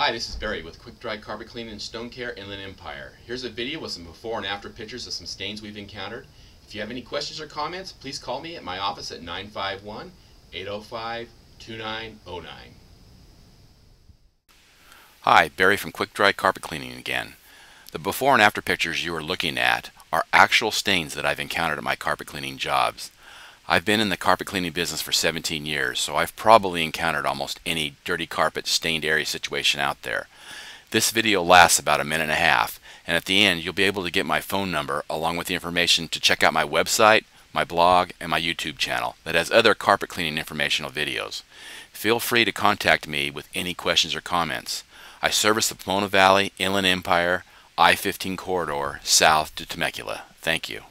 Hi, this is Barry with Quick Dry Carpet Cleaning and Stone Care, Inland Empire. Here's a video with some before and after pictures of some stains we've encountered. If you have any questions or comments, please call me at my office at 951-805-2909. Hi, Barry from Quick Dry Carpet Cleaning again. The before and after pictures you are looking at are actual stains that I've encountered at my carpet cleaning jobs. I've been in the carpet cleaning business for 17 years, so I've probably encountered almost any dirty carpet stained area situation out there. This video lasts about a minute and a half, and at the end you'll be able to get my phone number along with the information to check out my website, my blog, and my YouTube channel that has other carpet cleaning informational videos. Feel free to contact me with any questions or comments. I service the Pomona Valley, Inland Empire, I-15 corridor south to Temecula. Thank you.